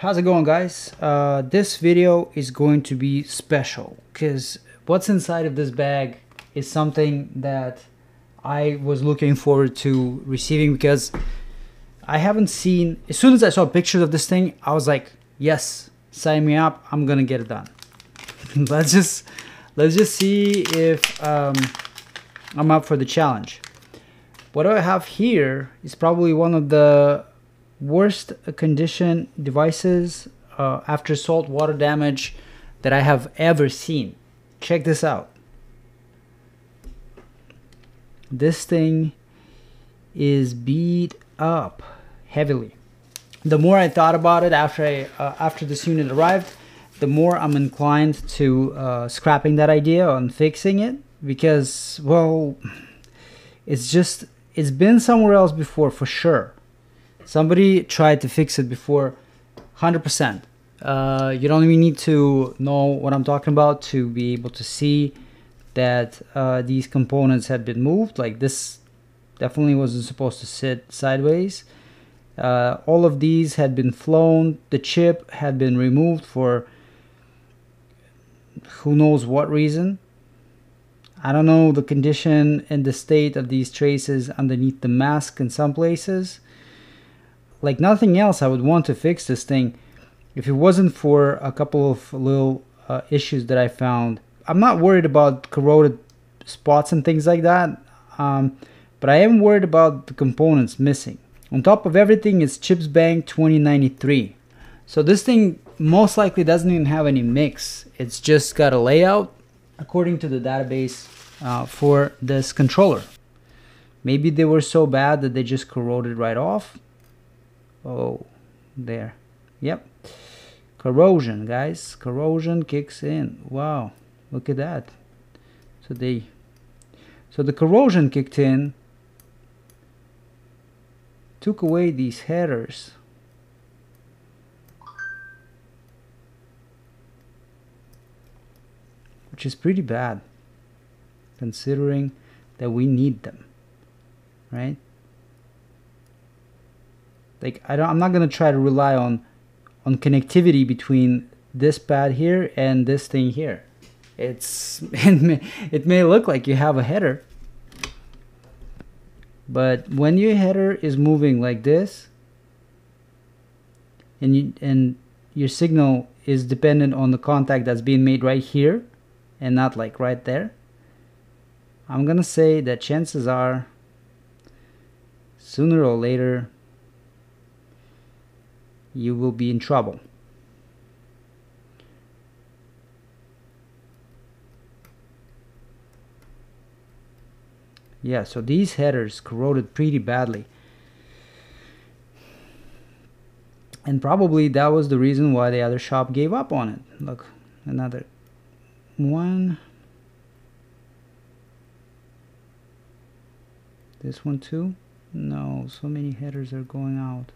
How's it going, guys? This video is going to be special because what's inside of this bag is something that I was looking forward to receiving, because I haven't seen, as soon as I saw pictures of this thing, I was like, yes, sign me up, I'm gonna get it done. let's just see if I'm up for the challenge. What I have here is probably one of the worst condition devices after salt water damage that I have ever seen. Check this out. This thing is beat up heavily. The more I thought about it after this unit arrived, the more I'm inclined to scrapping that idea and fixing it, because, well, it's been somewhere else before for sure. Somebody tried to fix it before, 100%. You don't even need to know what I'm talking about to be able to see that these components had been moved. Like, this definitely wasn't supposed to sit sideways. All of these had been flown. The chip had been removed for who knows what reason. I don't know the condition and the state of these traces underneath the mask in some places. Like nothing else, I would want to fix this thing if it wasn't for a couple of little issues that I found. I'm not worried about corroded spots and things like that, but I am worried about the components missing. On top of everything is ChipsBank 2093. So this thing most likely doesn't even have any mix. It's just got a layout according to the database for this controller. Maybe they were so bad that they just corroded right off. Oh, there. Yep. Corrosion, guys. Corrosion kicks in. Wow. Look at that. So the corrosion kicked in, took away these headers. Which is pretty bad, considering that we need them, right? Like, I'm not going to try to rely on connectivity between this pad here and this thing here. It may look like you have a header, but when your header is moving like this, and your signal is dependent on the contact that's being made right here and not like right there, I'm going to say that chances are, sooner or later, you will be in trouble. Yeah, so these headers corroded pretty badly. And probably that was the reason why the other shop gave up on it. Look, another one. This one too? No, so many headers are going out.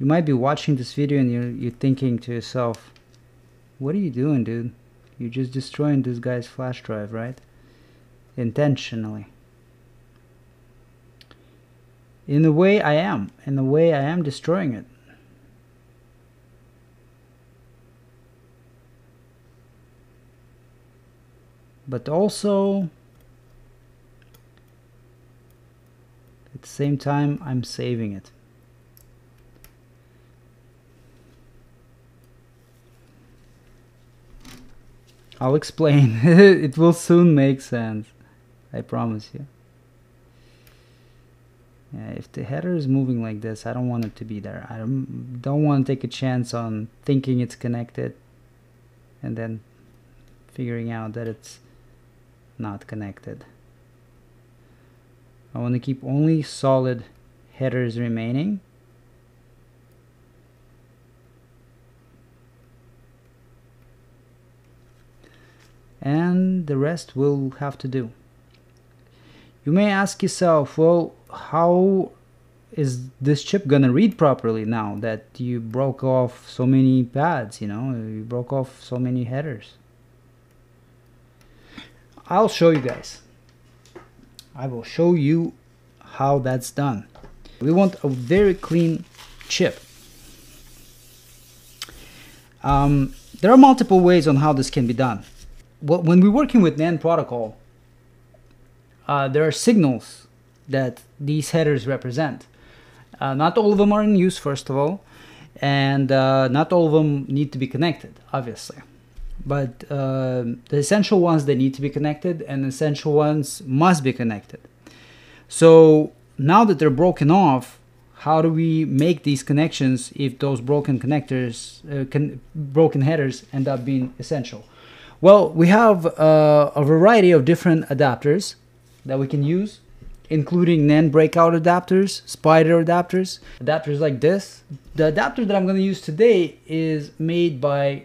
You might be watching this video and you're thinking to yourself, what are you doing, dude? You're just destroying this guy's flash drive, right? Intentionally. In a way I am. In a way I am destroying it. But also, at the same time, I'm saving it. I'll explain. It will soon make sense. I promise you. Yeah, if the header is moving like this, I don't want it to be there. I don't want to take a chance on thinking it's connected and then figuring out that it's not connected. I want to keep only solid headers remaining. And the rest will have to do. You may ask yourself, well, how is this chip gonna read properly now that you broke off so many pads, you know, you broke off so many headers? I'll show you guys. I will show you how that's done. We want a very clean chip. There are multiple ways on how this can be done. When we're working with NAND protocol, there are signals that these headers represent. Not all of them are in use, first of all, and not all of them need to be connected, obviously. But the essential ones, they need to be connected, and essential ones must be connected. So now that they're broken off, how do we make these connections if those broken connectors, broken headers end up being essential? Well, we have a variety of different adapters that we can use, including NAND breakout adapters, spider adapters, adapters like this. The adapter that I'm going to use today is made by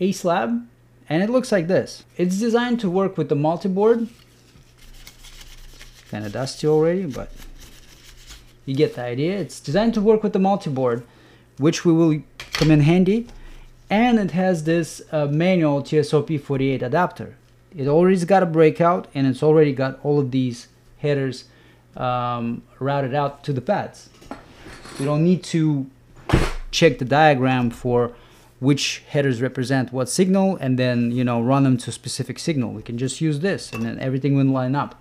Ace Lab, and it looks like this. It's designed to work with the multiboard. Kind of dusty already, but you get the idea. It's designed to work with the multiboard, which we will come in handy, and it has this manual TSOP48 adapter. It already's got a breakout, and it's already got all of these headers routed out to the pads. We don't need to check the diagram for which headers represent what signal, and then, you know, run them to a specific signal. We can just use this, and then everything will line up.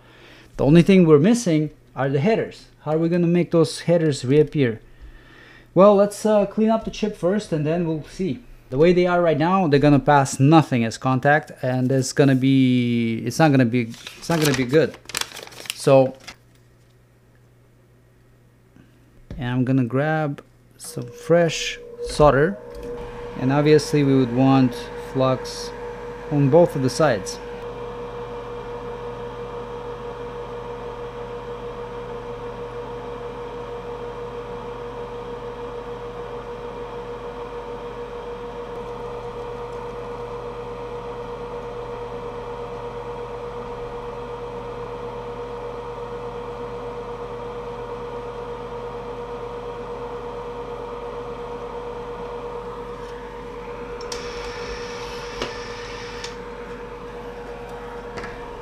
The only thing we're missing are the headers. How are we going to make those headers reappear? Well, let's clean up the chip first, and then we'll see. The way they are right now, they're going to pass nothing as contact, and it's going to be, it's not going to be good. So, and I'm going to grab some fresh solder. And obviously we would want flux on both of the sides.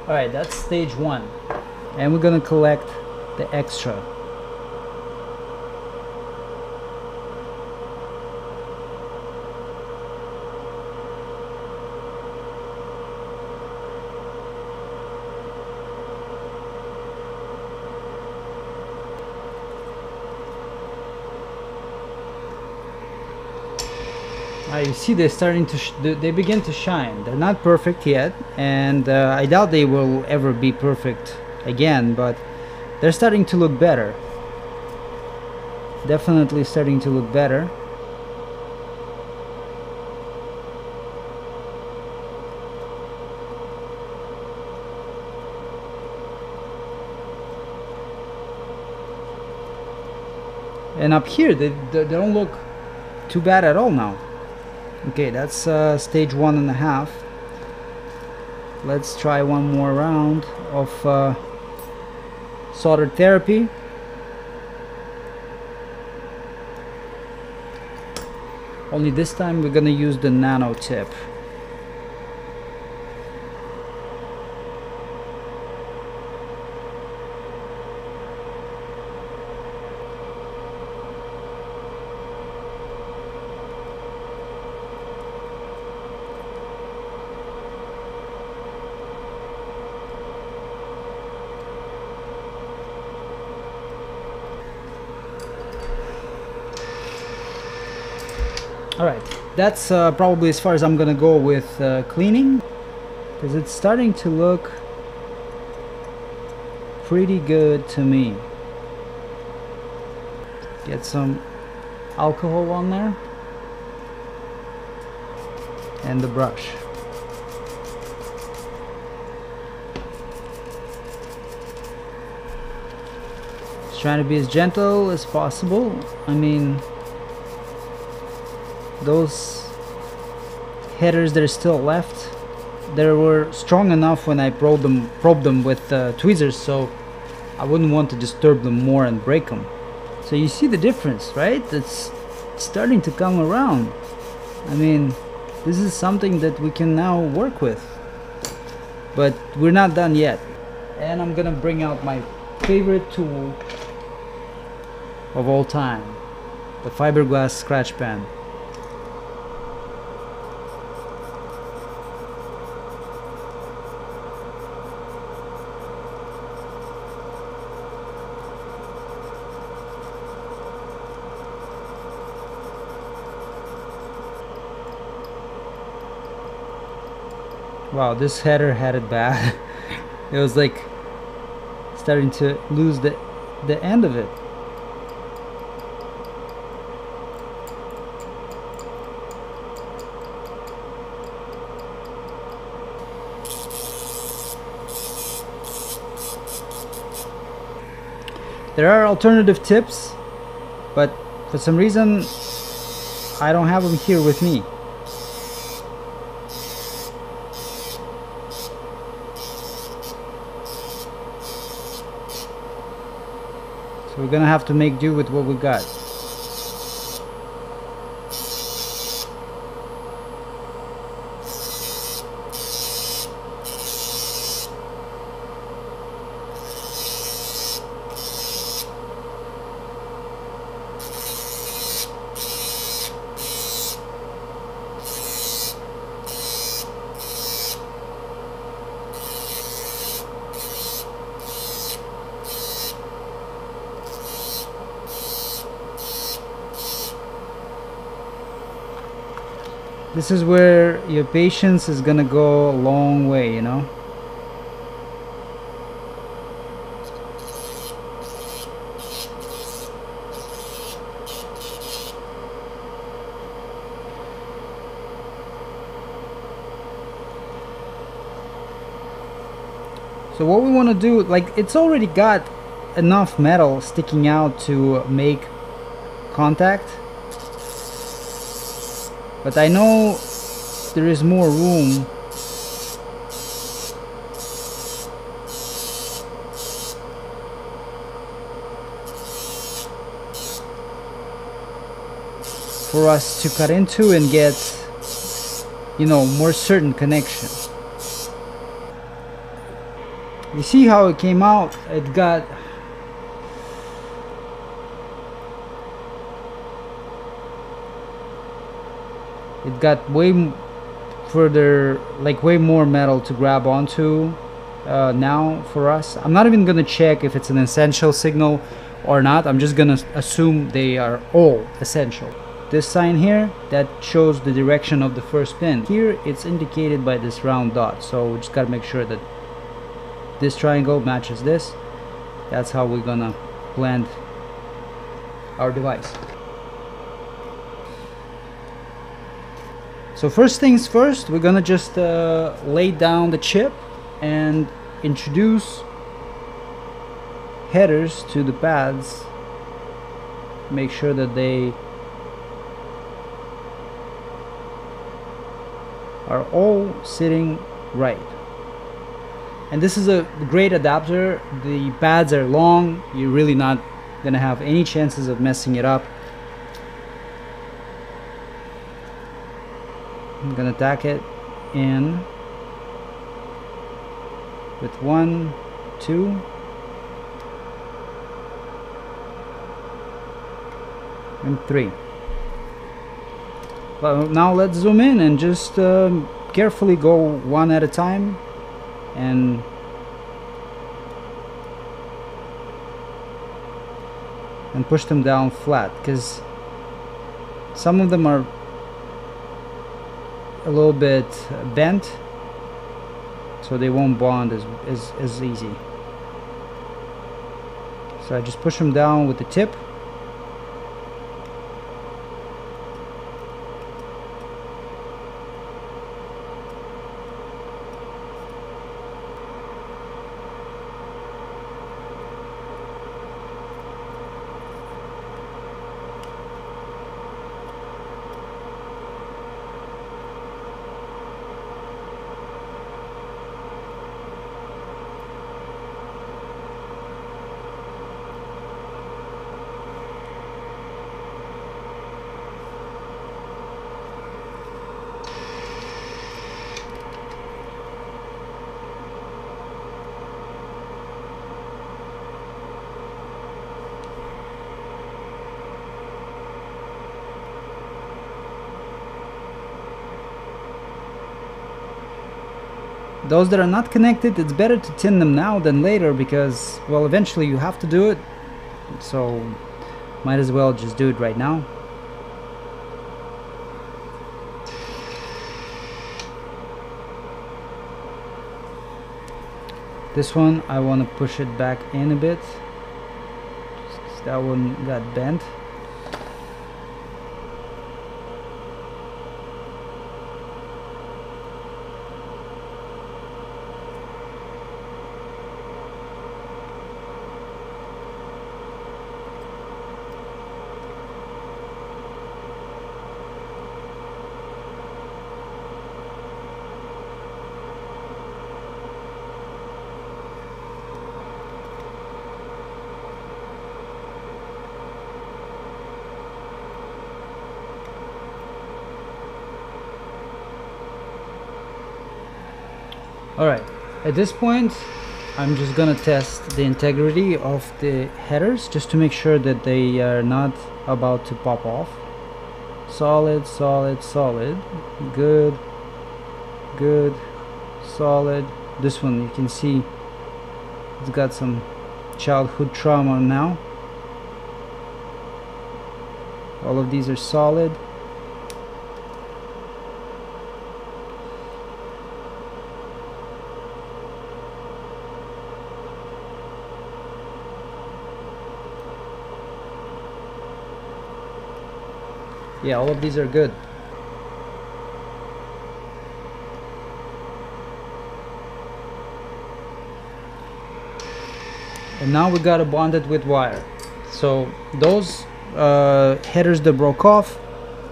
All right, that's stage one. And we're gonna collect the extra. You see they're starting to, they begin to shine. They're not perfect yet, and I doubt they will ever be perfect again, but they're starting to look better. Definitely starting to look better. And up here, they don't look too bad at all now. Okay, that's stage 1.5. Let's try one more round of solder therapy. Only this time we're gonna use the nano tip. Alright, that's probably as far as I'm gonna go with cleaning, because it's starting to look pretty good to me. Get some alcohol on there and the brush. Just trying to be as gentle as possible. I mean, those headers that are still left, they were strong enough when I probed them with tweezers, so I wouldn't want to disturb them more and break them. So you see the difference, right? It's starting to come around. I mean, this is something that we can now work with. but we're not done yet. And I'm gonna bring out my favorite tool of all time, the fiberglass scratch pen. Wow, this header had it bad. It was like starting to lose the end of it. There are alternative tips, but for some reason I don't have them here with me. We're gonna have to make do with what we got. This is where your patience is gonna go a long way, you know? So what we wanna do, like, it's already got enough metal sticking out to make contact. But I know there is more room. For us to cut into and get, you know, more certain connection. You see how it came out? It got way further, like way more metal to grab onto now for us. I'm not even gonna check if it's an essential signal or not. I'm just gonna assume they are all essential. This sign here, that shows the direction of the first pin. Here it's indicated by this round dot, so we just gotta make sure that this triangle matches this. That's how we're gonna blend our device. So first things first, we're gonna just lay down the chip and introduce headers to the pads. Make sure that they are all sitting right. And this is a great adapter. The pads are long. You're really not gonna have any chances of messing it up. I'm gonna tack it in with 1, 2, and 3. Well, now let's zoom in and just carefully go one at a time and push them down flat, because some of them are a little bit bent, so they won't bond as easy. So I just push them down with the tip. Those that are not connected, it's better to tin them now than later because, well, eventually you have to do it. So might as well just do it right now. This one, I want to push it back in a bit. Just 'cause that one got bent. Alright, at this point I'm just gonna test the integrity of the headers just to make sure that they are not about to pop off. Solid, solid, solid, good, good, solid. This one you can see it's got some childhood trauma now. All of these are solid. Yeah, all of these are good. And now we got it bonded with wire. So those headers that broke off,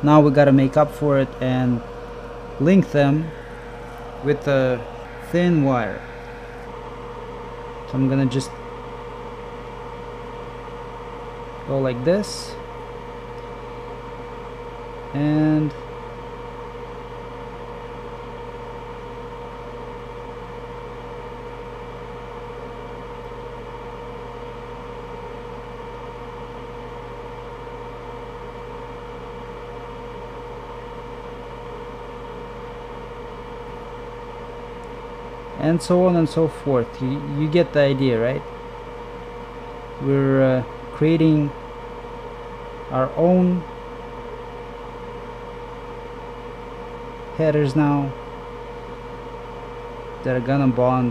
now we got to make up for it and link them with a thin wire. So I'm gonna just go like this. And so on and so forth. You get the idea, right? We're creating our own headers now that are gonna bond.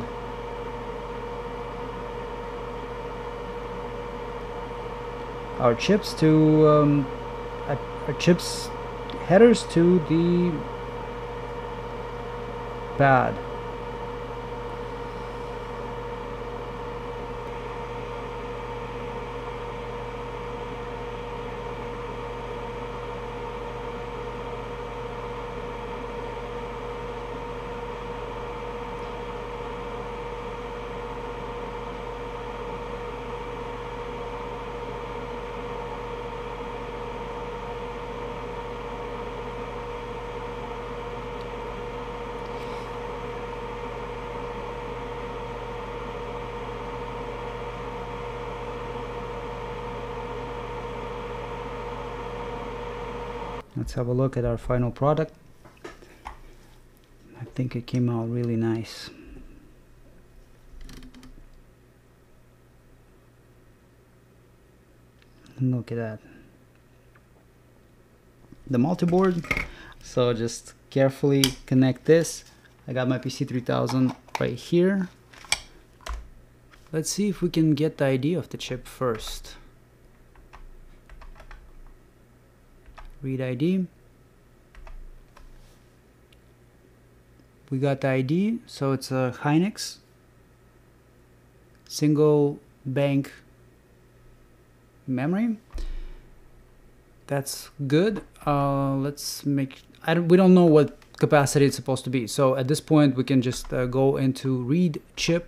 Our chips to our chips headers to the pad. Let's have a look at our final product. I think it came out really nice. Look at that. The multiboard. So just carefully connect this. I got my PC3000 right here. Let's see if we can get the idea of the chip first. Read ID. We got the ID, so it's a Hynix single bank memory. That's good. Let's make. We don't know what capacity it's supposed to be. So at this point, we can just go into read chip,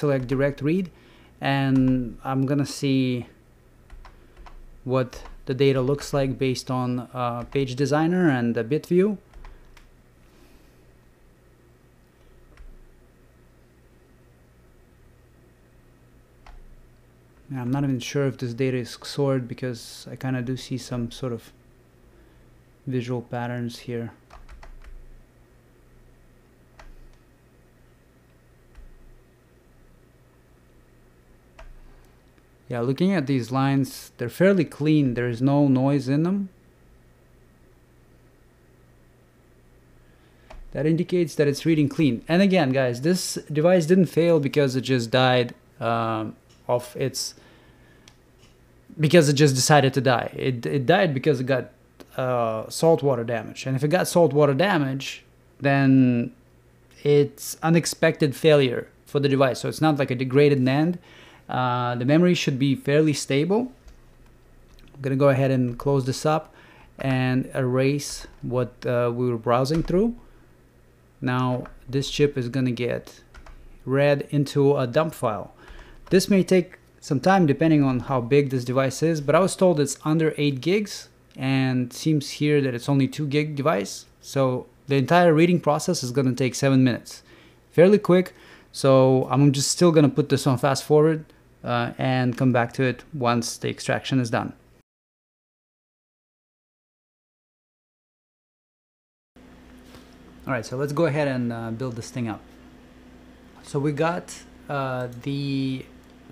select direct read, and I'm gonna see what the data looks like based on page designer and the bit view. Now, I'm not even sure if this data is XORed because I kind of do see some sort of visual patterns here. Yeah, looking at these lines, they're fairly clean. There is no noise in them. That indicates that it's reading clean. And again, guys, this device didn't fail because it just died of its... because it just decided to die. It died because it got salt water damage. And if it got salt water damage, then it's unexpected failure for the device. So it's not like a degraded NAND. The memory should be fairly stable. I'm going to go ahead and close this up and erase what we were browsing through. Now this chip is going to get read into a dump file. This may take some time depending on how big this device is, but I was told it's under 8 gigs, and seems here that it's only 2 gig device. So the entire reading process is going to take 7 minutes, fairly quick. So I'm just still going to put this on fast forward and come back to it once the extraction is done. All right, so let's go ahead and build this thing up. So we got the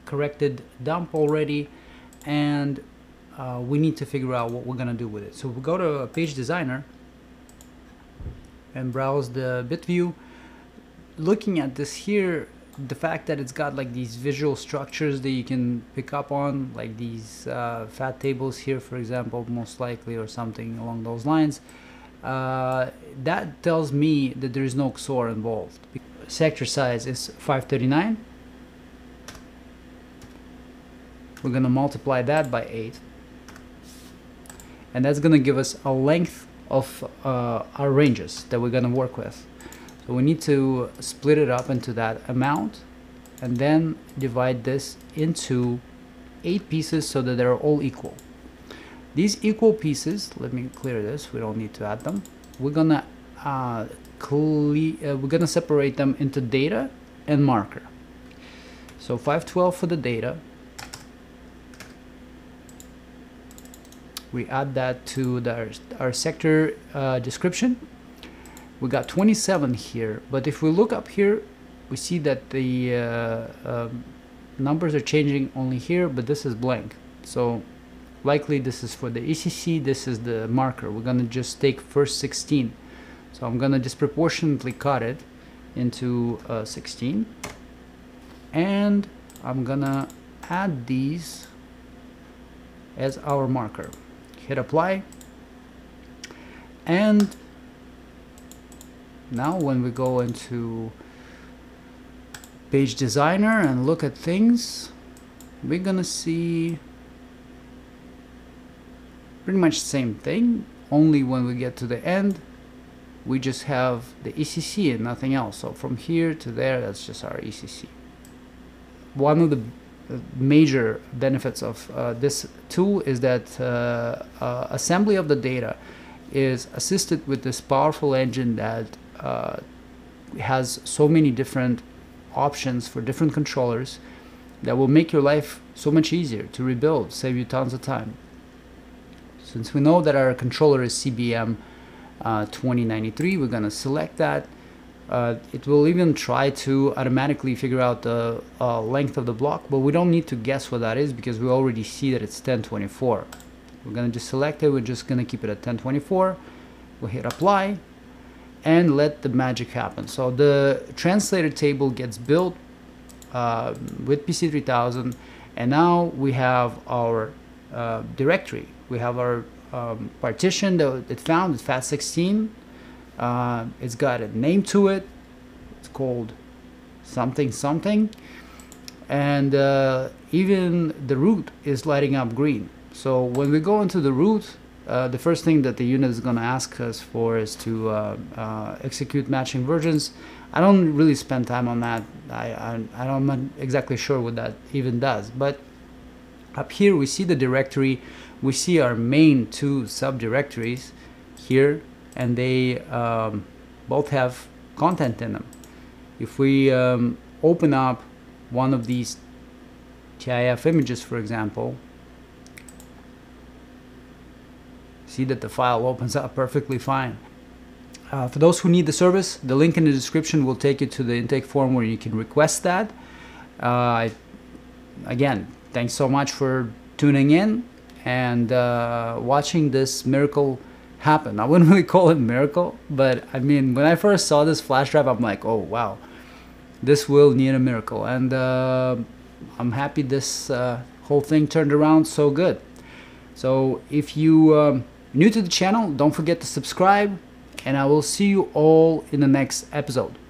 corrected dump already, and we need to figure out what we're gonna do with it. So we go to Page Designer and browse the bit view. Looking at this here, the fact that it's got like these visual structures that you can pick up on, like these fat tables here, for example, most likely, or something along those lines, that tells me that there is no XOR involved. Sector size is 539. We're going to multiply that by 8, and that's going to give us a length of our ranges that we're going to work with. So we need to split it up into that amount and then divide this into 8 pieces so that they're all equal. These equal pieces, let me clear this, we don't need to add them. We're going to separate them into data and marker. So 512 for the data. We add that to our sector description. We got 27 here, but if we look up here, we see that the numbers are changing only here, but this is blank. So likely this is for the ECC, this is the marker. We're gonna just take first 16. So I'm gonna disproportionately cut it into 16. And I'm gonna add these as our marker. Hit apply, and now when we go into Page Designer and look at things, we're gonna see pretty much the same thing, only when we get to the end we just have the ECC and nothing else. So from here to there, that's just our ECC. One of the major benefits of this tool is that assembly of the data is assisted with this powerful engine that has so many different options for different controllers that will make your life so much easier to rebuild, save you tons of time. Since we know that our controller is CBM 2093, we're gonna select that. It will even try to automatically figure out the length of the block, but we don't need to guess what that is because we already see that it's 1024. We're going to just select it, we're just going to keep it at 1024. We'll hit apply and let the magic happen. So the translator table gets built with PC3000, and now we have our directory. We have our partition that it found, it's FAT16. It's got a name to it, it's called something something, and even the root is lighting up green. So when we go into the root, the first thing that the unit is going to ask us for is to execute matching versions. I don't really spend time on that. I'm not exactly sure what that even does, but up here we see the directory, we see our main 2 subdirectories here, and they both have content in them. If we open up one of these TIF images, for example, see that the file opens up perfectly fine. For those who need the service, the link in the description will take you to the intake form where you can request that. Again, Thanks so much for tuning in and watching this miracle happen. I wouldn't really call it miracle, but I mean, when I first saw this flash drive, I'm like, oh wow, this will need a miracle. And I'm happy this whole thing turned around so good. So if you new to the channel, don't forget to subscribe, and I will see you all in the next episode.